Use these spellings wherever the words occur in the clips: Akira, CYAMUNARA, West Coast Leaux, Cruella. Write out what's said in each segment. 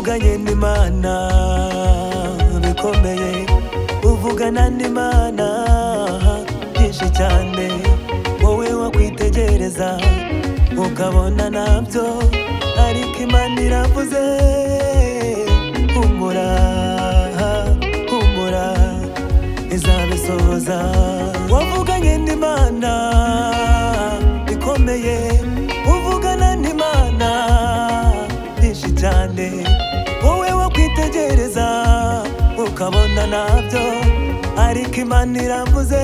uvuganye n'Imana bikomeye uvugana n'Imana byinshi cyane wowe wakwitegereza ukabona nabyo ariko Imana iravuze humura humura izabisohoza wavuganye n'Imana bikomeye uvugana n'Imana byinshi cyane wowe wakwitegereza ukabona nabyo ariko Imana iravuze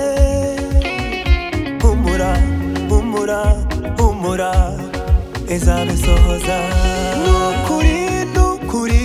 humura humura humura izabisohoza nukuri nukuri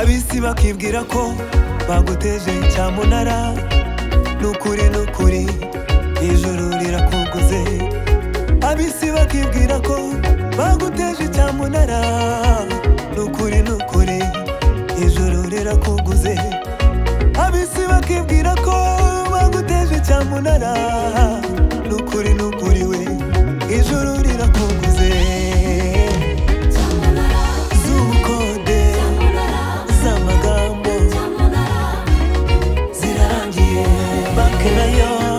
Abisi bakibwira ko baguteje cyamunara nukuri nukuri ijuru rirakuguze Abisi bakibwira ko baguteje cyamunara nukuri nukuri ijuru rirakuguze Abisi bakibwira ko baguteje cyamunara nukuri nukuri we ijuru rirakuguze Can I